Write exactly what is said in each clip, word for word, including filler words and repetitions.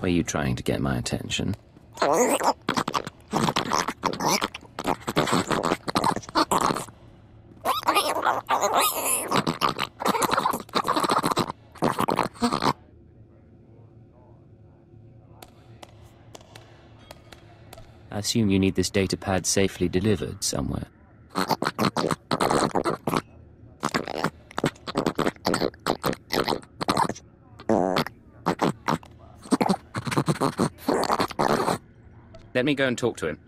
Were you trying to get my attention? I assume you need this data pad safely delivered somewhere. Let me go and talk to him.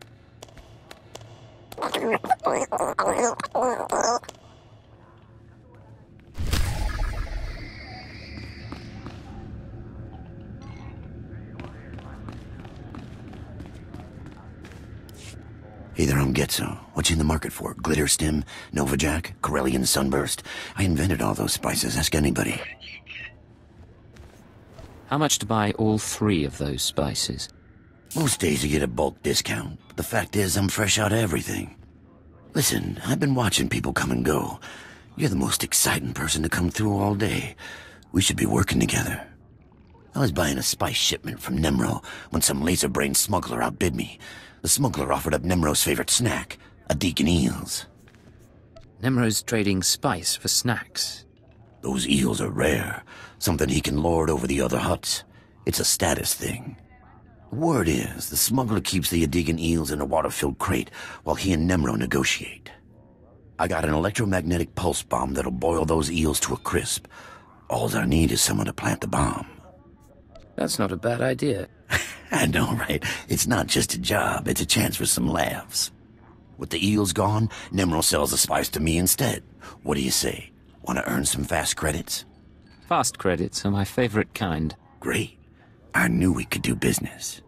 Hey there, I'm Getzo. What you in the market for? Glitterstim, Novajack, Corellian Sunburst. I invented all those spices. Ask anybody. How much to buy all three of those spices? Most days you get a bulk discount. The fact is, I'm fresh out of everything. Listen, I've been watching people come and go. You're the most exciting person to come through all day. We should be working together. I was buying a spice shipment from Nemro when some laser-brained smuggler outbid me. The smuggler offered up Nemro's favorite snack, a Deacon eels. Nemro's trading spice for snacks. Those eels are rare, something he can lord over the other Hutts. It's a status thing. Word is, the smuggler keeps the Edigan eels in a water-filled crate while he and Nemro negotiate. I got an electromagnetic pulse bomb that'll boil those eels to a crisp. All I need is someone to plant the bomb. That's not a bad idea. I know, right? It's not just a job, it's a chance for some laughs. With the eels gone, Nemro sells the spice to me instead. What do you say? Want to earn some fast credits? Fast credits are my favorite kind. Great. I knew we could do business.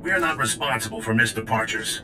We are not responsible for missed departures.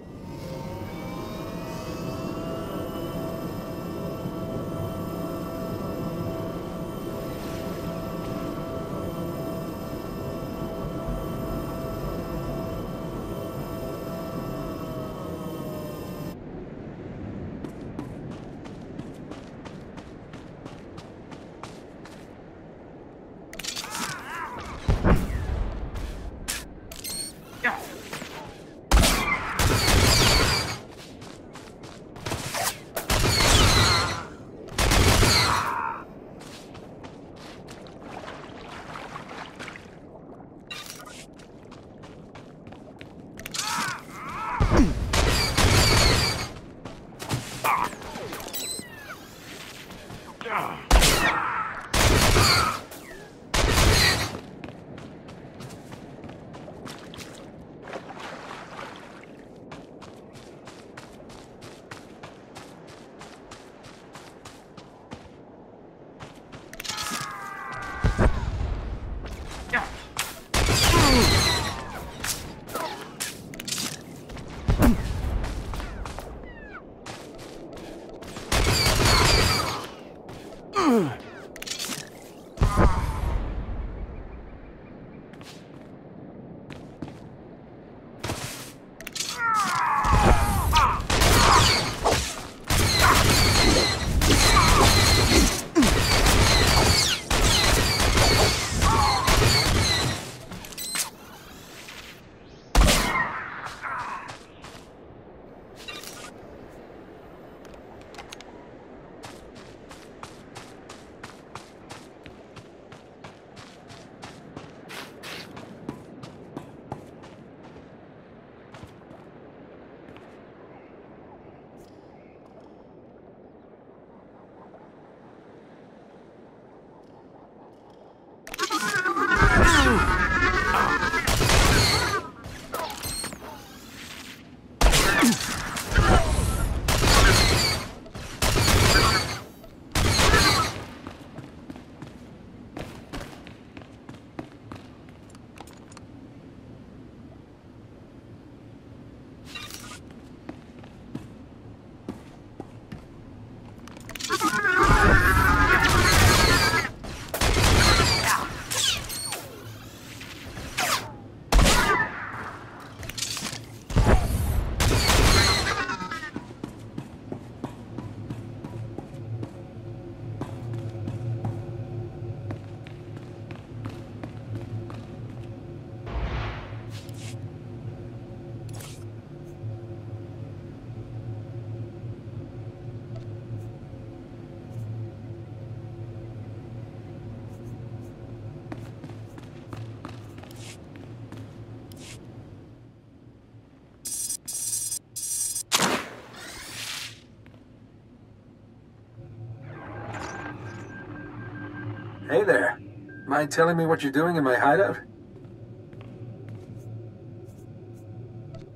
Hey there. Mind telling me what you're doing in my hideout?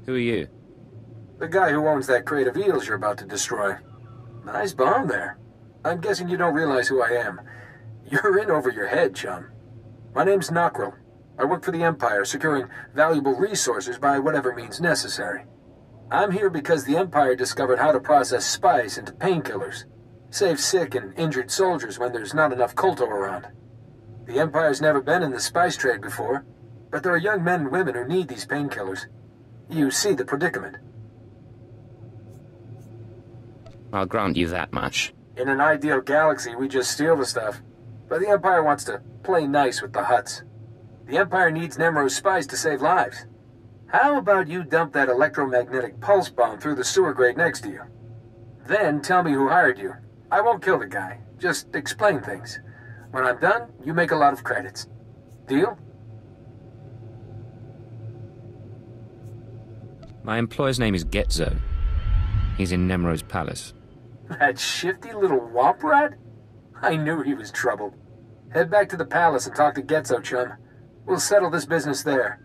Who are you? The guy who owns that crate of eels you're about to destroy. Nice bomb there. I'm guessing you don't realize who I am. You're in over your head, chum. My name's Nokrel. I work for the Empire, securing valuable resources by whatever means necessary. I'm here because the Empire discovered how to process spice into painkillers. Save sick and injured soldiers when there's not enough culto around. The Empire's never been in the spice trade before, but there are young men and women who need these painkillers. You see the predicament. I'll grant you that much. In an ideal galaxy, we just steal the stuff. But the Empire wants to play nice with the Hutts. The Empire needs Nemro's spice to save lives. How about you dump that electromagnetic pulse bomb through the sewer grate next to you? Then tell me who hired you. I won't kill the guy. Just explain things. When I'm done, you make a lot of credits. Deal? My employer's name is Getzo. He's in Nemro's palace. That shifty little woprat? I knew he was troubled. Head back to the palace and talk to Getzo, chum. We'll settle this business there.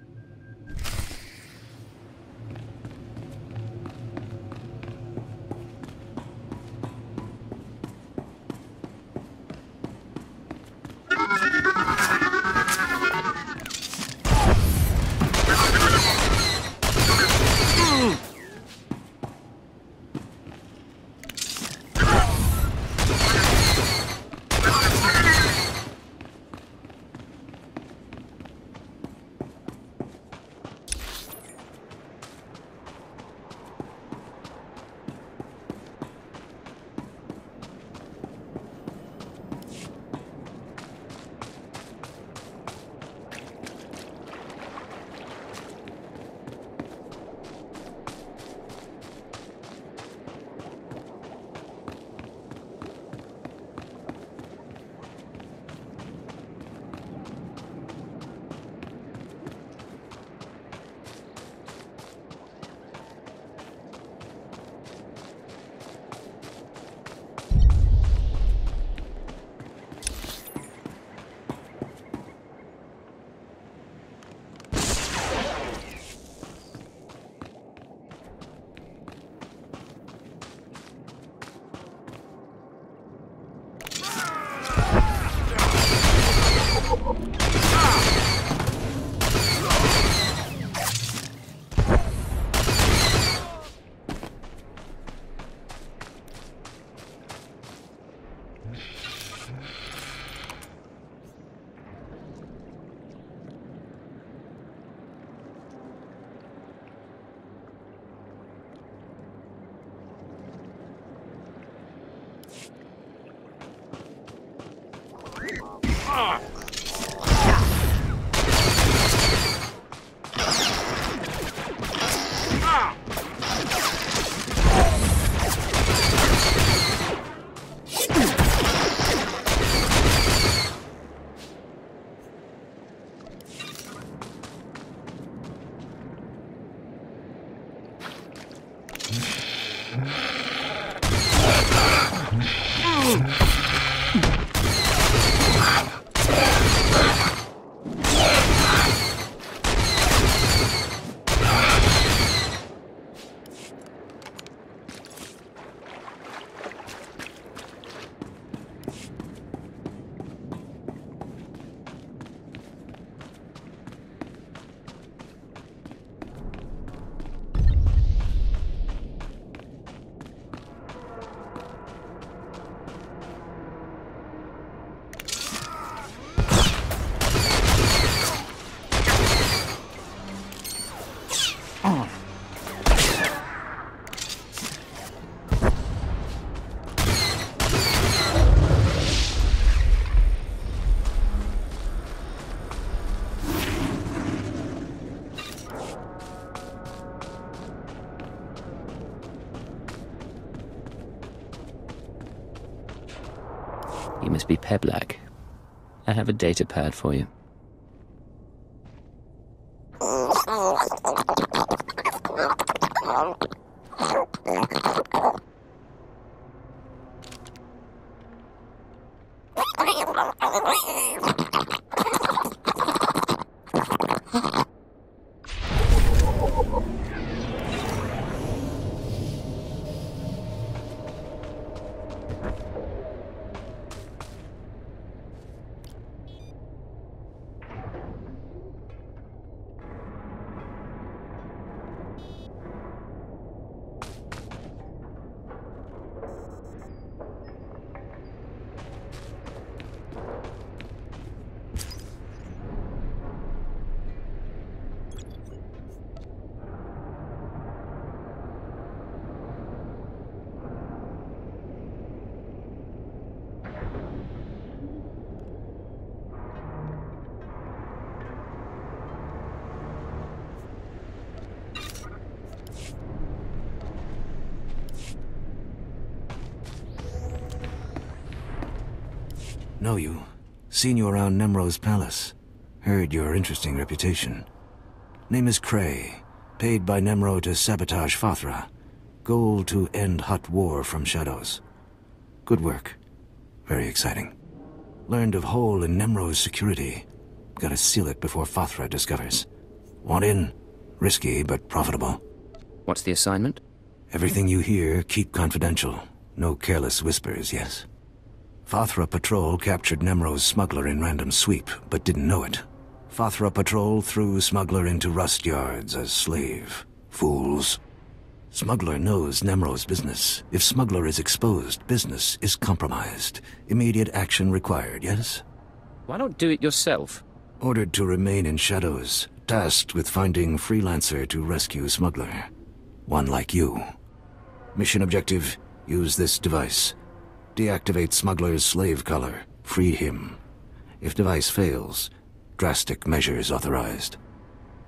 Must be Peblack. I have a data pad for you. know you. Seen you around Nemro's palace. Heard your interesting reputation. Name is Kray, paid by Nemro to sabotage Fa'athra. Goal to end Hutt war from shadows. Good work. Very exciting. Learned of hole in Nemro's security. Gotta seal it before Fa'athra discovers. Want in? Risky, but profitable. What's the assignment? Everything you hear, keep confidential. No careless whispers, yes. Fa'athra Patrol captured Nemro's smuggler in random sweep, but didn't know it. Fa'athra Patrol threw smuggler into rust yards as slave. Fools. Smuggler knows Nemro's business. If smuggler is exposed, business is compromised. Immediate action required, yes? Why not do it yourself? Ordered to remain in shadows. Tasked with finding freelancer to rescue smuggler. One like you. Mission objective, use this device. Deactivate smuggler's slave collar. Free him. If device fails, drastic measures authorized.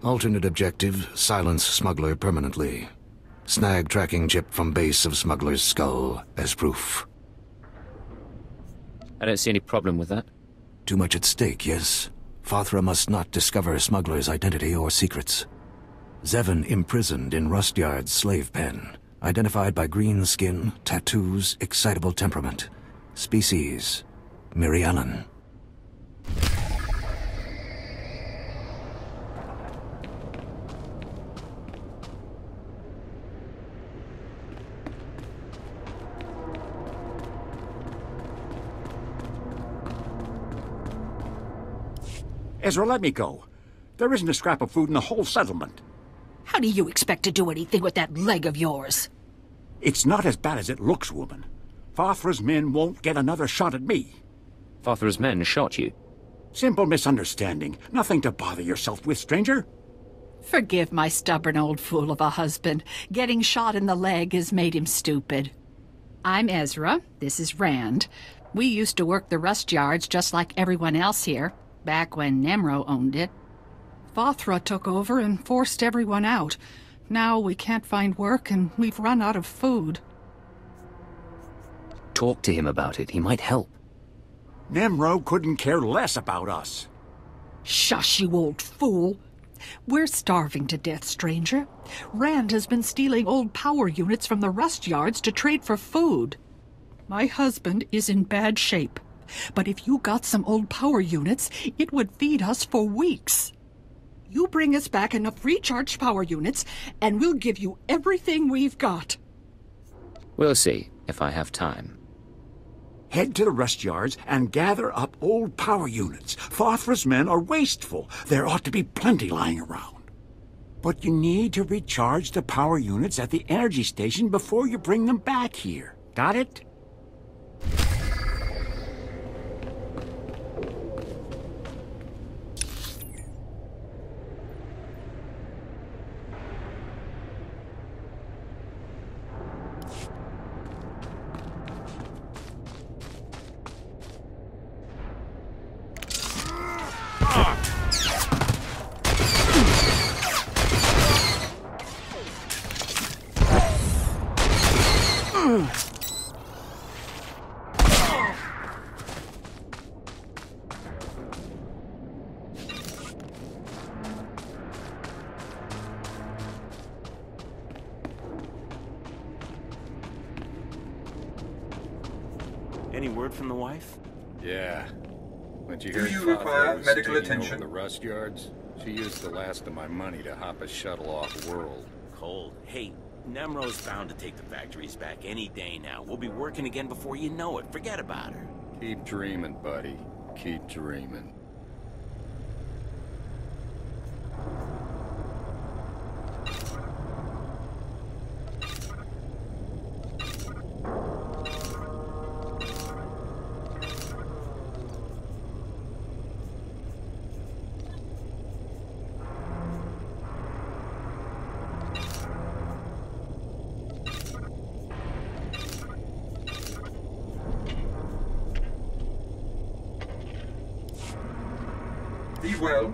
Alternate objective, silence smuggler permanently. Snag tracking chip from base of smuggler's skull as proof. I don't see any problem with that. Too much at stake, yes? Fa'athra must not discover smuggler's identity or secrets. Zevan imprisoned in Rustyard's slave pen. Identified by green skin, tattoos, excitable temperament. Species, Miraluka. Ezra, let me go. There isn't a scrap of food in the whole settlement. How do you expect to do anything with that leg of yours? It's not as bad as it looks, woman. Fathra's men won't get another shot at me. Fathra's men shot you? Simple misunderstanding. Nothing to bother yourself with, stranger. Forgive my stubborn old fool of a husband. Getting shot in the leg has made him stupid. I'm Ezra. This is Rand. We used to work the rust yards just like everyone else here. Back when Nemro owned it. Fa'athra took over and forced everyone out. Now we can't find work and we've run out of food. Talk to him about it. He might help. Nemro couldn't care less about us. Shush, you old fool. We're starving to death, stranger. Rand has been stealing old power units from the rust yards to trade for food. My husband is in bad shape. But if you got some old power units, it would feed us for weeks. You bring us back enough recharged power units, and we'll give you everything we've got. We'll see, if I have time. Head to the rust yards and gather up old power units. Fa'athra's men are wasteful. There ought to be plenty lying around. But you need to recharge the power units at the energy station before you bring them back here. Got it? Any word from the wife? Yeah. When she heard you require medical attention? The rust yards. She used the last of my money to hop a shuttle off world. Cold. Hey, Nemro's bound to take the factories back any day now. We'll be working again before you know it. Forget about her. Keep dreaming, buddy. Keep dreaming. Be well.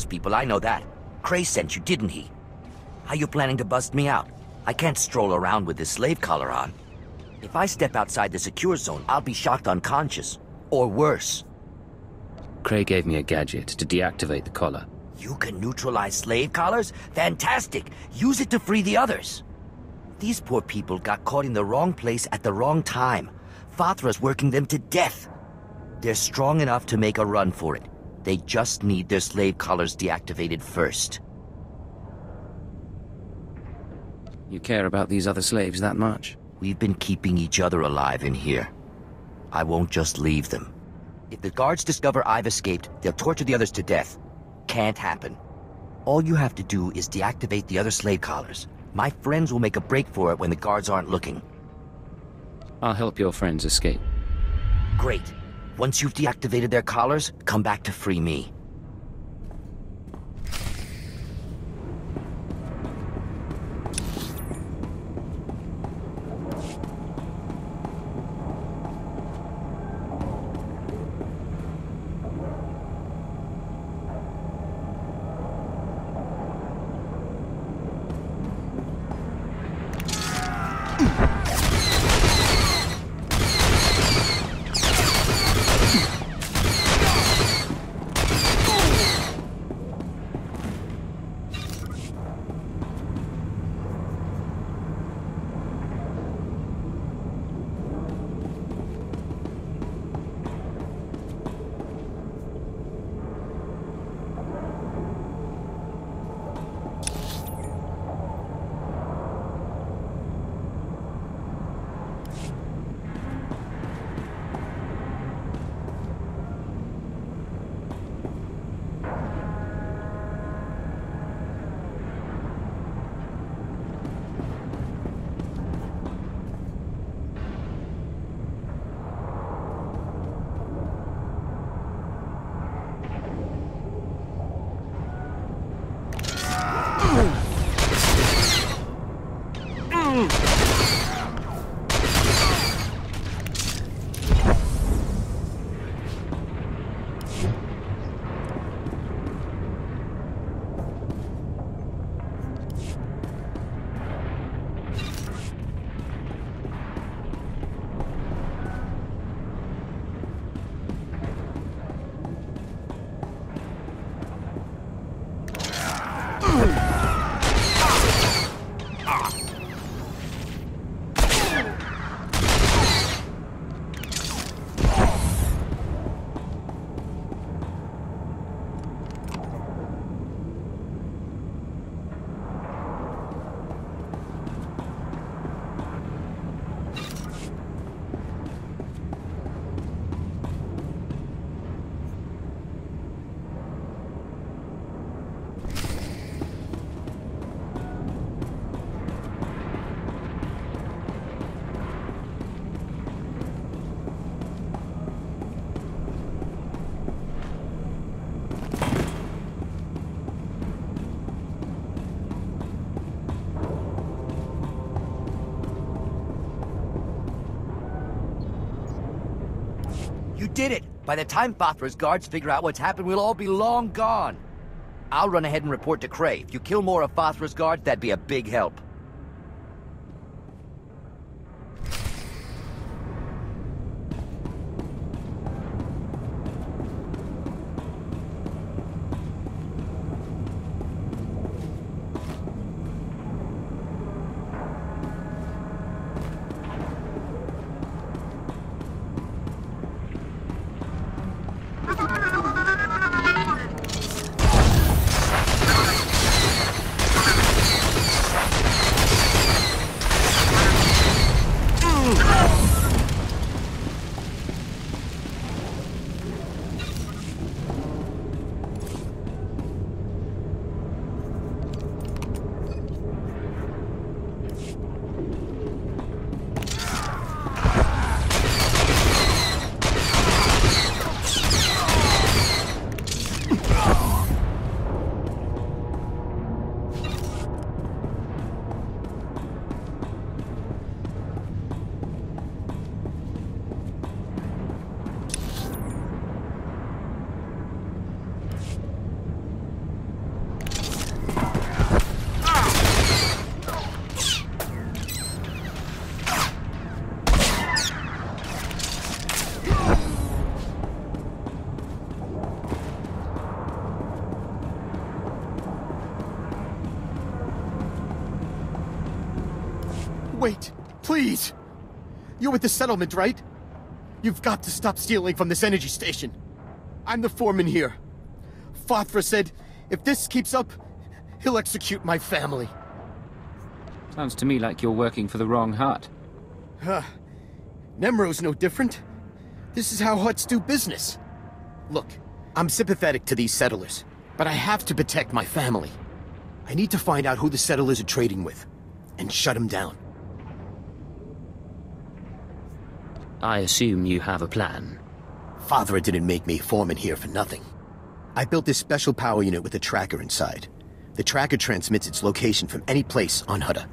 Star's people, I know that. Kray sent you, didn't he? How you planning to bust me out? I can't stroll around with this slave collar on. If I step outside the secure zone, I'll be shocked unconscious. Or worse. Kray gave me a gadget to deactivate the collar. You can neutralize slave collars? Fantastic! Use it to free the others! These poor people got caught in the wrong place at the wrong time. Fa'athra's working them to death. They're strong enough to make a run for it. They just need their slave collars deactivated first. You care about these other slaves that much? We've been keeping each other alive in here. I won't just leave them. If the guards discover I've escaped, they'll torture the others to death. Can't happen. All you have to do is deactivate the other slave collars. My friends will make a break for it when the guards aren't looking. I'll help your friends escape. Great. Once you've deactivated their collars, come back to free me. Did it! By the time Fa'athra's guards figure out what's happened, we'll all be long gone. I'll run ahead and report to Kray. If you kill more of Fa'athra's guards, that'd be a big help. Wait, please! You're with the settlement, right? You've got to stop stealing from this energy station. I'm the foreman here. Fa'athra said, if this keeps up, he'll execute my family. Sounds to me like you're working for the wrong Hutt. Huh. Nemro's no different. This is how Hutts do business. Look, I'm sympathetic to these settlers, but I have to protect my family. I need to find out who the settlers are trading with, and shut them down. I assume you have a plan. Fa'athra didn't make me foreman here for nothing. I built this special power unit with a tracker inside. The tracker transmits its location from any place on Hutta.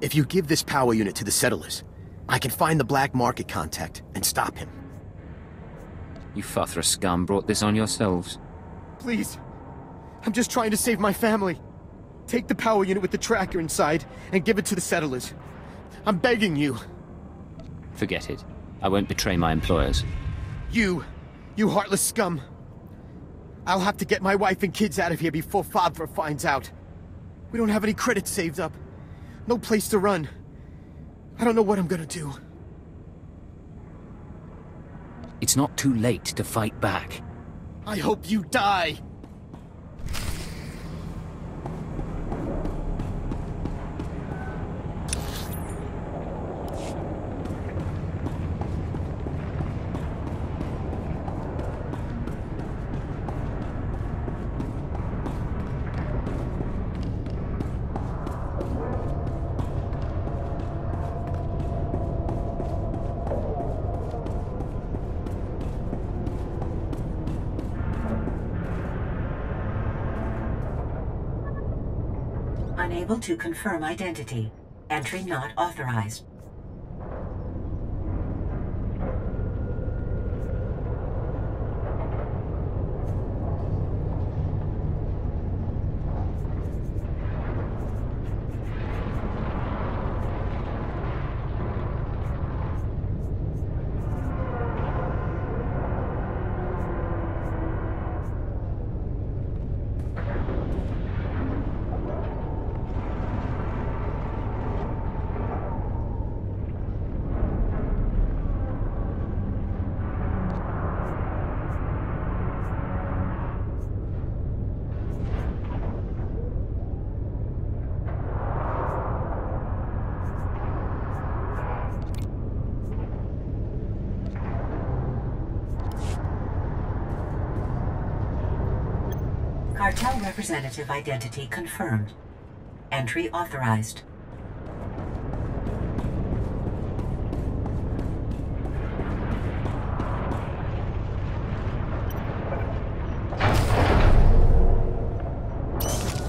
If you give this power unit to the settlers, I can find the black market contact and stop him. You Fa'athra scum brought this on yourselves. Please. I'm just trying to save my family. Take the power unit with the tracker inside and give it to the settlers. I'm begging you. Forget it. I won't betray my employers. You, you heartless scum. I'll have to get my wife and kids out of here before Fa'athra finds out. We don't have any credits saved up. No place to run. I don't know what I'm gonna do. It's not too late to fight back. I hope you die! Unable to confirm identity. Entry not authorized. Cartel representative identity confirmed. Entry authorized.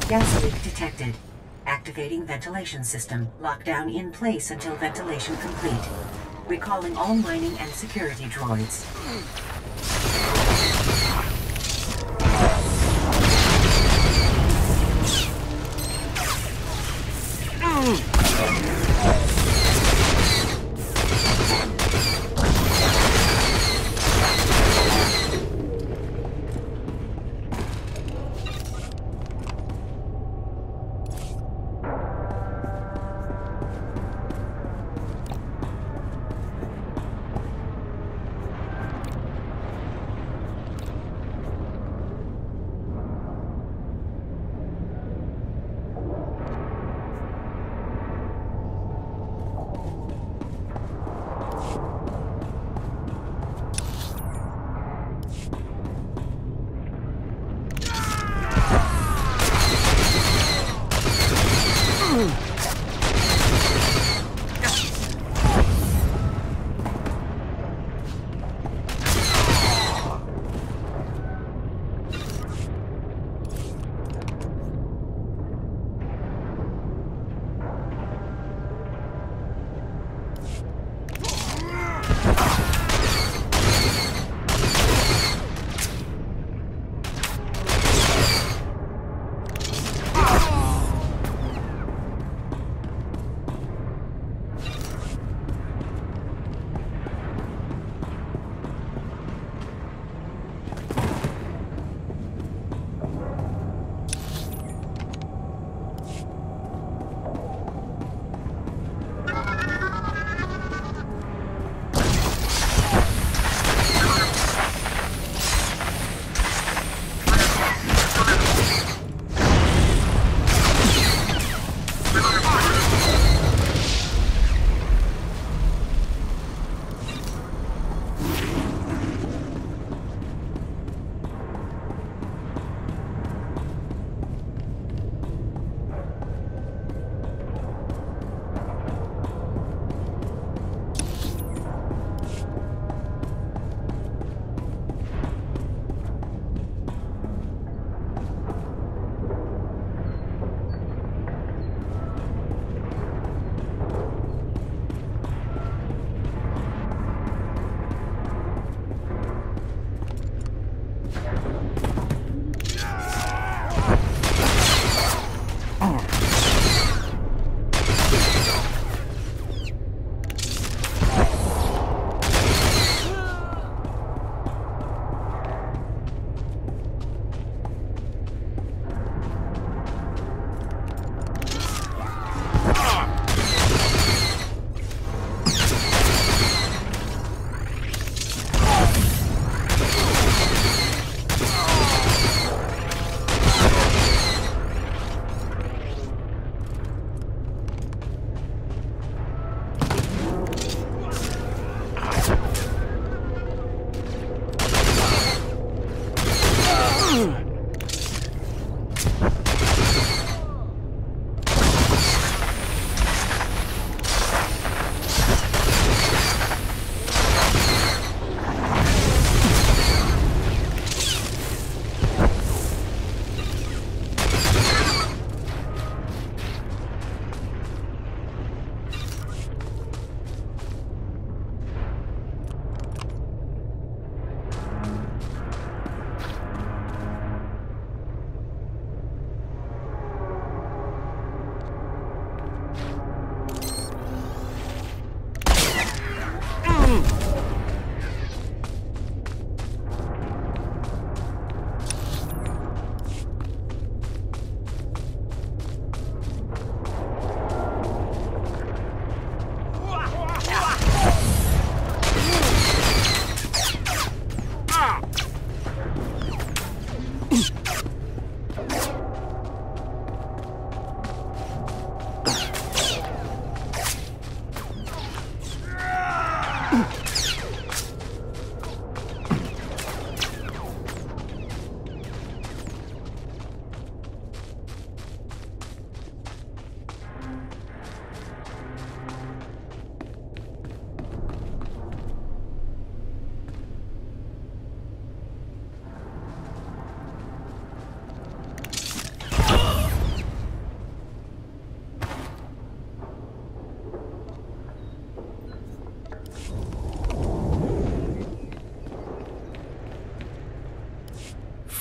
Gas leak detected. Activating ventilation system. Lockdown in place until ventilation complete. Recalling all mining and security droids.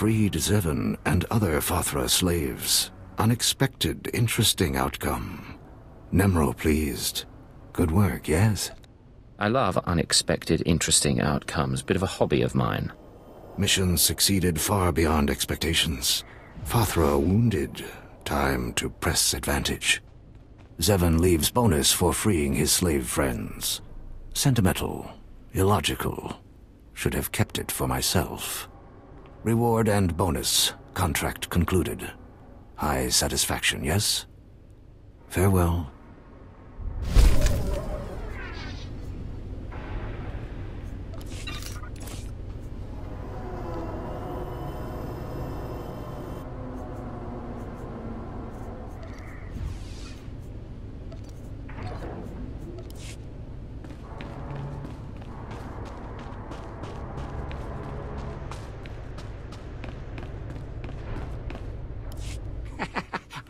freed Zevan and other Fa'athra slaves. Unexpected, interesting outcome. Nemro pleased. Good work, yes? I love unexpected, interesting outcomes. Bit of a hobby of mine. Mission succeeded far beyond expectations. Fa'athra wounded. Time to press advantage. Zevan leaves bonus for freeing his slave friends. Sentimental. Illogical. Should have kept it for myself. Reward and bonus. Contract concluded. High satisfaction, yes? Farewell.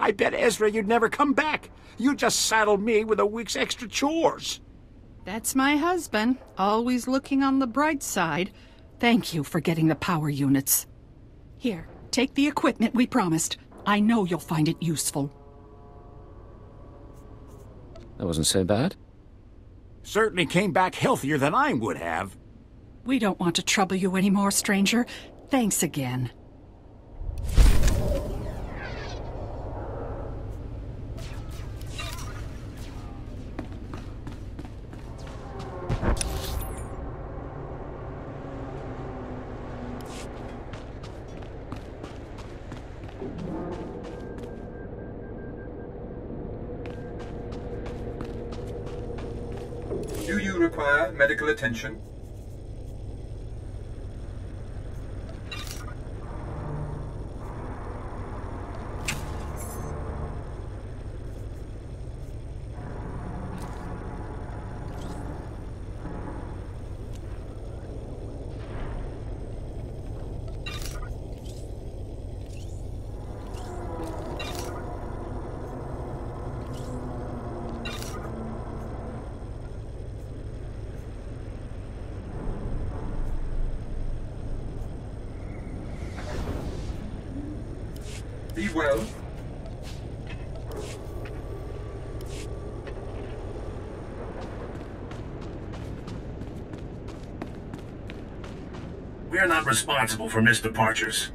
I bet, Ezra, you'd never come back. You just saddled me with a week's extra chores. That's my husband, always looking on the bright side. Thank you for getting the power units. Here, take the equipment we promised. I know you'll find it useful. That wasn't so bad. Certainly came back healthier than I would have. We don't want to trouble you anymore, stranger. Thanks again. Medical attention. Be well. We are not responsible for missed departures.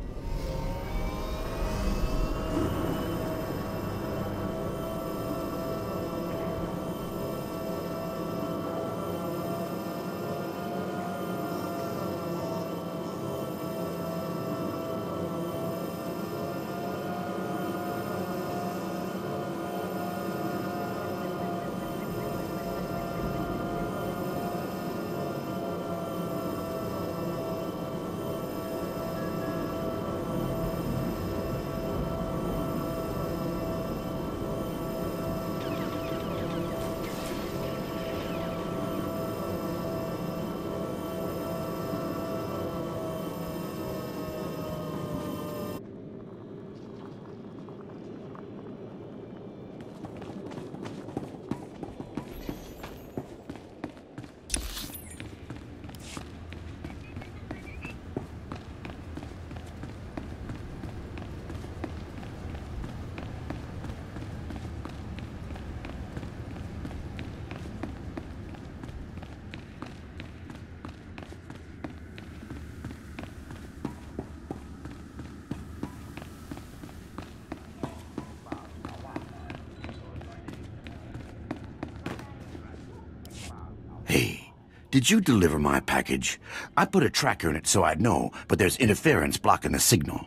Did you deliver my package? I put a tracker in it so I'd know, but there's interference blocking the signal.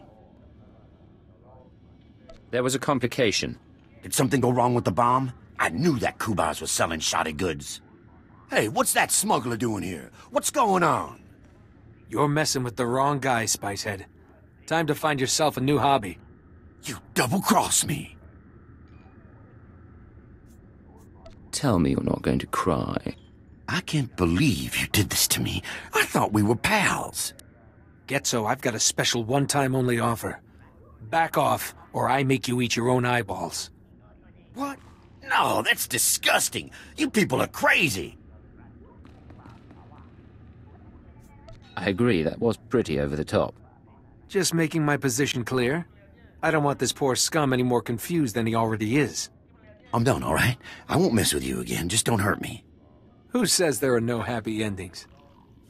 There was a complication. Did something go wrong with the bomb? I knew that Kubaz was selling shoddy goods. Hey, what's that smuggler doing here? What's going on? You're messing with the wrong guy, Spicehead. Time to find yourself a new hobby. You double-crossed me. Tell me you're not going to cry. I can't believe you did this to me. I thought we were pals. Getzo, I've got a special one-time-only offer. Back off, or I make you eat your own eyeballs. What? No, that's disgusting. You people are crazy. I agree, that was pretty over the top. Just making my position clear. I don't want this poor scum any more confused than he already is. I'm done, all right? I won't mess with you again. Just don't hurt me. Who says there are no happy endings?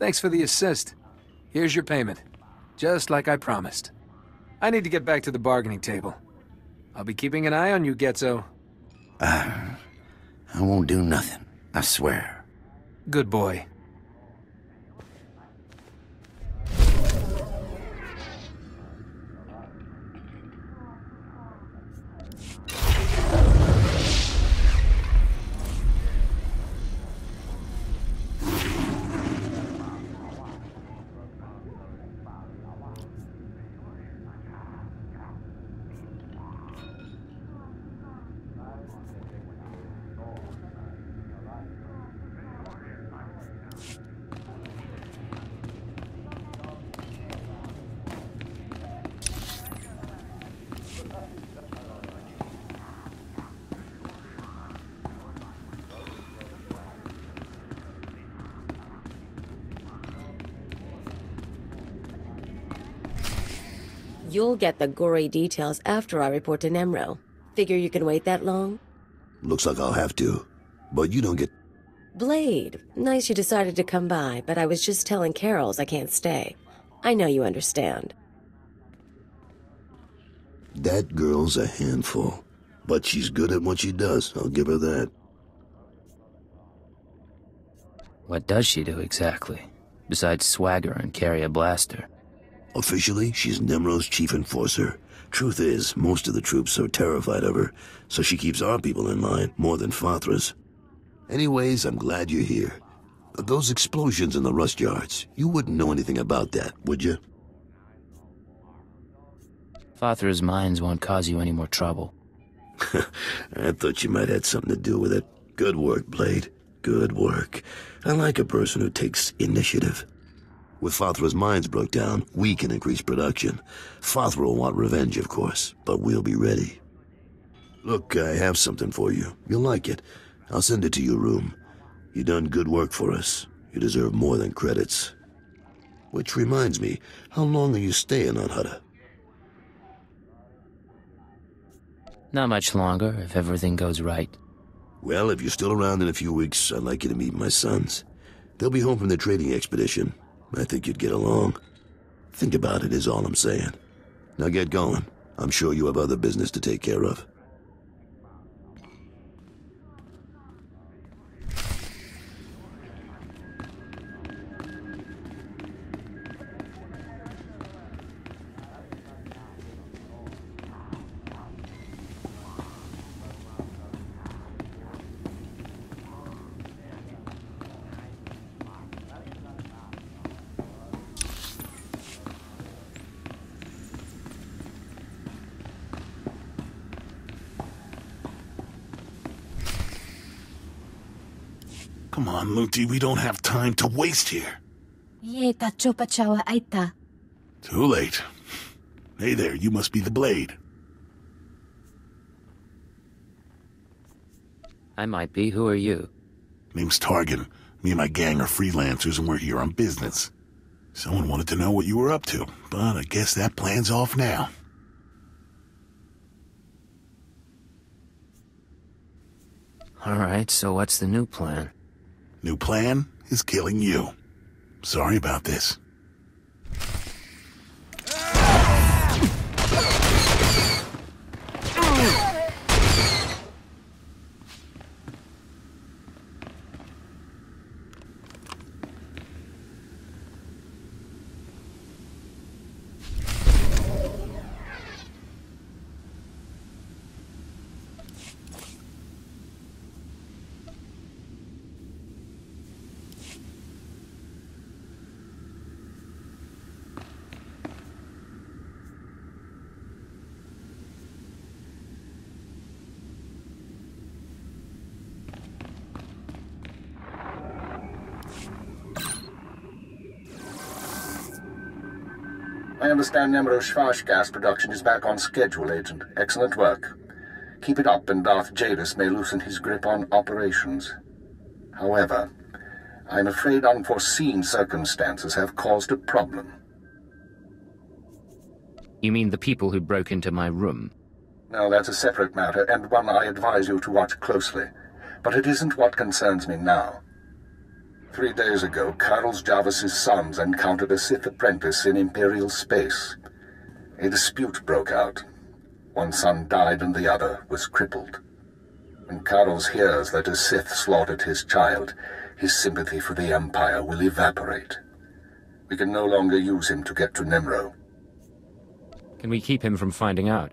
Thanks for the assist. Here's your payment. Just like I promised. I need to get back to the bargaining table. I'll be keeping an eye on you, Getzo. Uh, I won't do nothing. I swear. Good boy. You'll get the gory details after I report to Nemro. Figure you can wait that long? Looks like I'll have to, but you don't get... Blade, nice you decided to come by, but I was just telling Karrels I can't stay. I know you understand. That girl's a handful, but she's good at what she does, I'll give her that. What does she do exactly, besides swagger and carry a blaster? Officially, she's Nemro's chief enforcer. Truth is, most of the troops are terrified of her, so she keeps our people in line more than Fa'athra's. Anyways, I'm glad you're here. Those explosions in the rust yards, you wouldn't know anything about that, would you? Fa'athra's mines won't cause you any more trouble. I thought you might have had something to do with it. Good work, Blade. Good work. I like a person who takes initiative. With Fa'athra's mines broke down, we can increase production. Fa'athra will want revenge, of course, but we'll be ready. Look, I have something for you. You'll like it. I'll send it to your room. You've done good work for us. You deserve more than credits. Which reminds me, how long are you staying on Hutta? Not much longer, if everything goes right. Well, if you're still around in a few weeks, I'd like you to meet my sons. They'll be home from the trading expedition. I think you'd get along. Think about it is all I'm saying. Now get going. I'm sure you have other business to take care of. Come on, Luti, we don't have time to waste here. Too late. Hey there, you must be the Blade. I might be. Who are you? Name's Targen. Me and my gang are freelancers and we're here on business. Someone wanted to know what you were up to, but I guess that plan's off now. Alright, so what's the new plan? New plan is killing you. Sorry about this. I understand Nemro's Schwarz gas production is back on schedule, Agent. Excellent work. Keep it up and Darth Jadis may loosen his grip on operations. However, I'm afraid unforeseen circumstances have caused a problem. You mean the people who broke into my room? No, that's a separate matter, and one I advise you to watch closely. But it isn't what concerns me now. Three days ago, Karrels Jarvis's sons encountered a Sith apprentice in Imperial space. A dispute broke out. One son died and the other was crippled. When Karrels hears that a Sith slaughtered his child, his sympathy for the Empire will evaporate. We can no longer use him to get to Nemro. Can we keep him from finding out?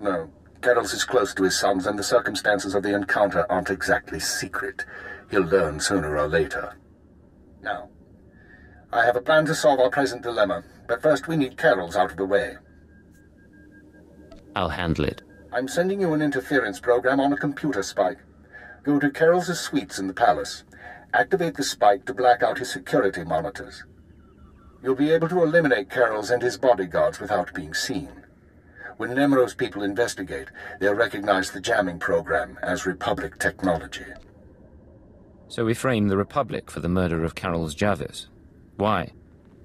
No. Karrels is close to his sons, and the circumstances of the encounter aren't exactly secret. He'll learn sooner or later. Now, I have a plan to solve our present dilemma, but first we need Karrels out of the way. I'll handle it. I'm sending you an interference program on a computer spike. Go to Karrels' suites in the palace. Activate the spike to black out his security monitors. You'll be able to eliminate Karrels and his bodyguards without being seen. When Nemro's people investigate, they'll recognize the jamming program as Republic technology. So we frame the Republic for the murder of Karrels Jarvis. Why?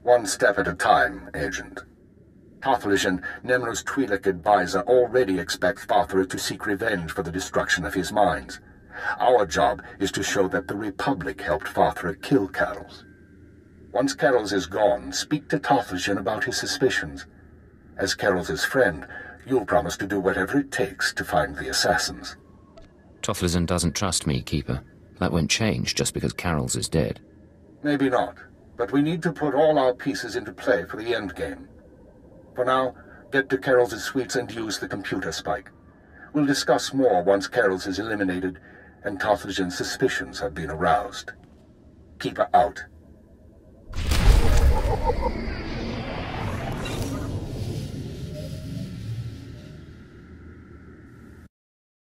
One step at a time, Agent. Toth'lisan, Nemro's Twi'lek advisor, already expects Fa'athra to seek revenge for the destruction of his mines. Our job is to show that the Republic helped Fa'athra kill Karrels. Once Karrels is gone, speak to Toth'lisan about his suspicions. As Karrels' friend, you'll promise to do whatever it takes to find the assassins. Toth'lisan doesn't trust me, Keeper. That won't change just because Karrels is dead. Maybe not, but we need to put all our pieces into play for the endgame. For now, get to Karrels' suites and use the computer spike. We'll discuss more once Karrels is eliminated and Toth'lisan's suspicions have been aroused. Keeper out.